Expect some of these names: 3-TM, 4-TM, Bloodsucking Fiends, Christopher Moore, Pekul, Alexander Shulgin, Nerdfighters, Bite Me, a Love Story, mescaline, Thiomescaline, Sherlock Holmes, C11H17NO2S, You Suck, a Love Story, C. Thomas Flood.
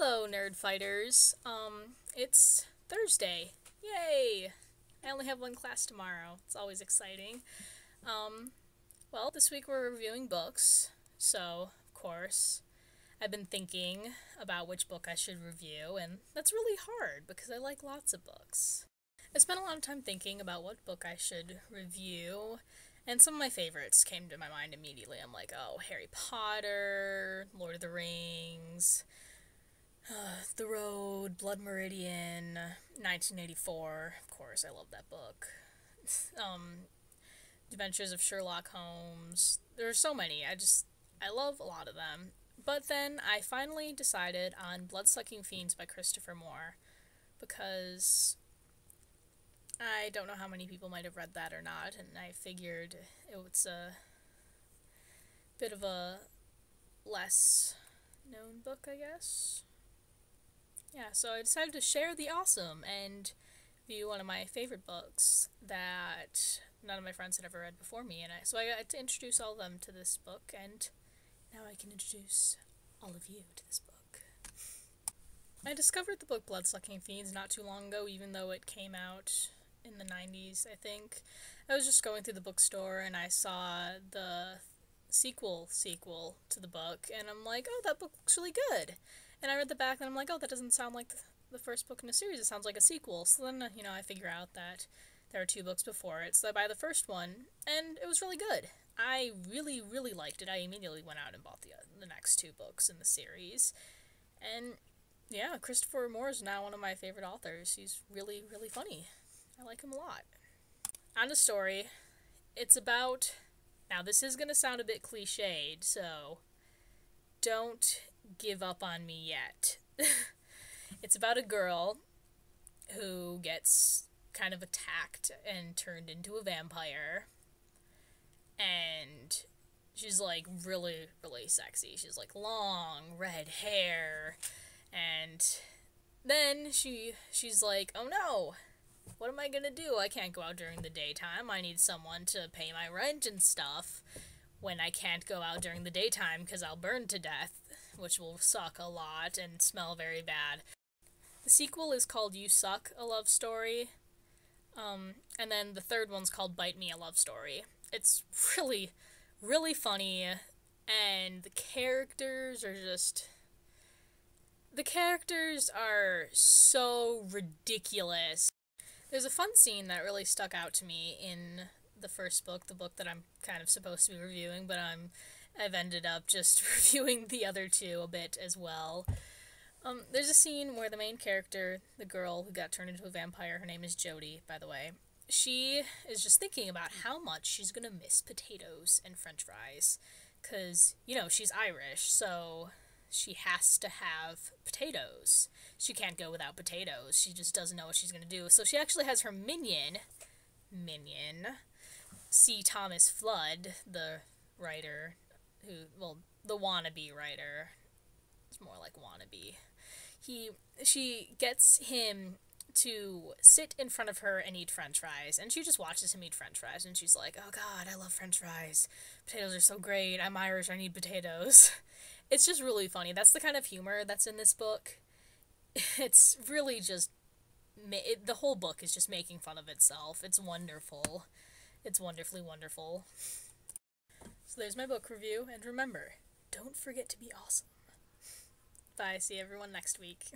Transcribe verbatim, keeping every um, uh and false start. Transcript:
Hello, Nerdfighters. Um, it's Thursday. Yay! I only have one class tomorrow. It's always exciting. Um, well, this week we're reviewing books, so, of course, I've been thinking about which book I should review, and that's really hard because I like lots of books. I spent a lot of time thinking about what book I should review, and some of my favorites came to my mind immediately. I'm like, oh, Harry Potter, Lord of the Rings, uh, The Road, Blood Meridian, nineteen eighty-four. Of course, I love that book. um, Adventures of Sherlock Holmes. There are so many. I just, I love a lot of them. But then I finally decided on Bloodsucking Fiends by Christopher Moore, because I don't know how many people might have read that or not, and I figured it was a bit of a less known book, I guess. Yeah, so I decided to share the awesome and view one of my favorite books that none of my friends had ever read before me, and I, so I got to introduce all of them to this book, and now I can introduce all of you to this book. I discovered the book Bloodsucking Fiends not too long ago, even though it came out in the nineties, I think. I was just going through the bookstore and I saw the sequel sequel to the book, and I'm like, oh, that book looks really good. And I read the back and I'm like, oh, that doesn't sound like the first book in a series, it sounds like a sequel. So then, you know, I figure out that there are two books before it, so I buy the first one, and it was really good. I really, really liked it. I immediately went out and bought the, the next two books in the series, and yeah, Christopher Moore is now one of my favorite authors. He's really, really funny. I like him a lot. On to story. It's about... Now, this is going to sound a bit cliched, so don't give up on me yet. It's about a girl who gets kind of attacked and turned into a vampire. And she's, like, really, really sexy. She's, like, long, red hair. And then she she's like, oh no, what am I gonna do? I can't go out during the daytime. I need someone to pay my rent and stuff when I can't go out during the daytime because I'll burn to death, which will suck a lot and smell very bad. The sequel is called You Suck, a Love Story. Um, and then the third one's called Bite Me, a Love Story. It's really, really funny, and the characters are just... The characters are so ridiculous. There's a fun scene that really stuck out to me in the first book, the book that I'm kind of supposed to be reviewing, but I'm, I've ended up just reviewing the other two a bit as well. Um, there's a scene where the main character, the girl who got turned into a vampire, her name is Jodie, by the way, she is just thinking about how much she's gonna miss potatoes and french fries, 'cause, you know, she's Irish, so... She has to have potatoes. She can't go without potatoes. She just doesn't know what she's going to do. So she actually has her minion, minion, C. Thomas Flood, the writer, who, well, the wannabe writer. It's more like wannabe. He, she gets him to sit in front of her and eat french fries, and she just watches him eat french fries, and she's like, oh god, I love french fries. Potatoes are so great. I'm Irish. I need potatoes. It's just really funny. That's the kind of humor that's in this book. It's really just... It, the whole book is just making fun of itself. It's wonderful. It's wonderfully wonderful. So there's my book review, and remember, don't forget to be awesome. Bye, see everyone next week.